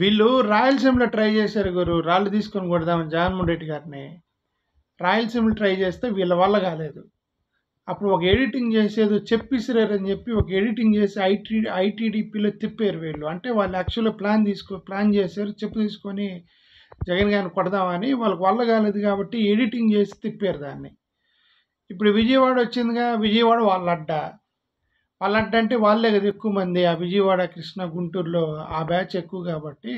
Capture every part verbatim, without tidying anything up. వీళ్ళు రాయలసీమలో ట్రై చేశారు గురు, రాళ్ళు తీసుకొని కొడదామని జగన్మోహన్ రెడ్డి గారిని. రాయలసీమలో ట్రై చేస్తే వీళ్ళ వల్ల కాలేదు. అప్పుడు ఒక ఎడిటింగ్ చేసేదో చెప్పిసిరారని చెప్పి ఒక ఎడిటింగ్ చేసి ఐటీ ఐటీడీపీలో తిప్పారు వీళ్ళు. అంటే వాళ్ళు యాక్చువల్గా ప్లాన్ తీసుకో ప్లాన్ చేశారు, చెప్పు తీసుకొని జగన్ గారిని కొడదామని. వాళ్ళకి వల్ల కాలేదు కాబట్టి ఎడిటింగ్ చేసి తిప్పారు దాన్ని. ఇప్పుడు విజయవాడ వచ్చిందిగా, విజయవాడ వాళ్ళ అడ్డ వాళ్ళ అడ్డ అంటే వాళ్ళే కదా ఎక్కువ మంది ఆ విజయవాడ, కృష్ణ, గుంటూరులో ఆ బ్యాచ్ ఎక్కువ కాబట్టి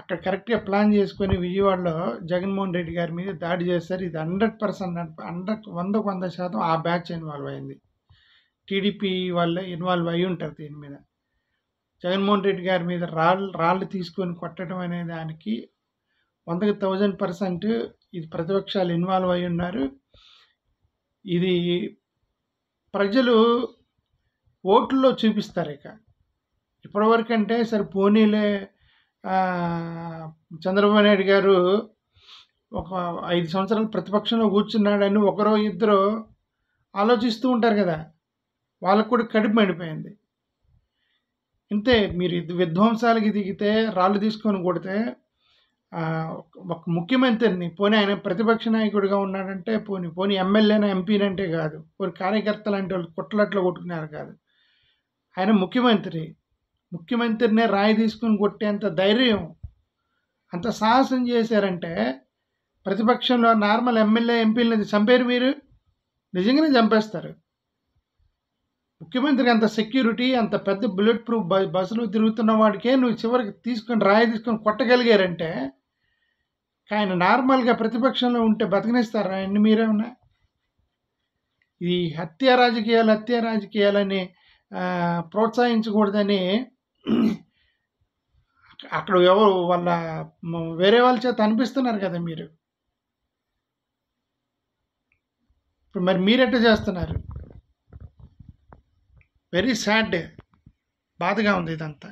అక్కడ కరెక్ట్గా ప్లాన్ చేసుకొని విజయవాడలో జగన్మోహన్ రెడ్డి గారి మీద దాడి చేస్తారు. ఇది హండ్రెడ్ పర్సెంట్ హండ్రెడ్ వందకు వంద శాతం ఆ బ్యాచ్ ఇన్వాల్వ్ అయింది. టీడీపీ వాళ్ళే ఇన్వాల్వ్ అయి ఉంటారు దీని మీద. జగన్మోహన్ రెడ్డి గారి మీద రాళ్ళు రాళ్ళు తీసుకొని కొట్టడం అనే దానికి వందకి థౌజండ్ పర్సెంట్ ఇది ప్రతిపక్షాలు ఇన్వాల్వ్ అయి ఉన్నారు. ఇది ప్రజలు ఓట్లలో చూపిస్తారు. ఇక ఇప్పటివరకు అంటే సరే పోనీలే, చంద్రబాబు నాయుడు గారు ఒక ఐదు సంవత్సరాలు ప్రతిపక్షంలో కూర్చున్నాడని ఒకరో ఇద్దరు ఆలోచిస్తూ ఉంటారు కదా, వాళ్ళకు కూడా కడుపు మండిపోయింది. ఇంతే, మీరు విధ్వంసాలకి దిగితే రాళ్ళు తీసుకొని కొడితే ఒక ముఖ్యమంత్రిని, పోనీ ఆయన ప్రతిపక్ష నాయకుడిగా ఉన్నాడంటే పోనీ పోనీ ఎమ్మెల్యేనా ఎంపీనంటే కాదు, పోనీ కార్యకర్తలు అంటే వాళ్ళు కొట్లాట్లో కొట్టుకున్నారు కాదు, ఆయన ముఖ్యమంత్రి ముఖ్యమంత్రినే రాయి తీసుకుని కొట్టేంత ధైర్యం అంత సాహసం చేశారంటే ప్రతిపక్షంలో నార్మల్ ఎమ్మెల్యే ఎంపీలని చంపారు మీరు, నిజంగానే చంపేస్తారు. ముఖ్యమంత్రికి అంత సెక్యూరిటీ, అంత పెద్ద బుల్లెట్ ప్రూఫ్ బ బస్సులు తిరుగుతున్న వాడికే నువ్వు చివరికి తీసుకొని రాయి తీసుకొని కొట్టగలిగారంటే ఆయన నార్మల్గా ప్రతిపక్షంలో ఉంటే బతికినేస్తారా అండి మీరేమన్నా? ఇది హత్య రాజకీయాలు, హత్య రాజకీయాలని ప్రోత్సహించకూడదని అక్కడ ఎవరు వాళ్ళ వేరే వాళ్ళ చేత అనిపిస్తున్నారు కదా మీరు. ఇప్పుడు మరి మీరెట్లా చేస్తున్నారు? వెరీ సాడ్, బాధగా ఉంది ఇదంతా.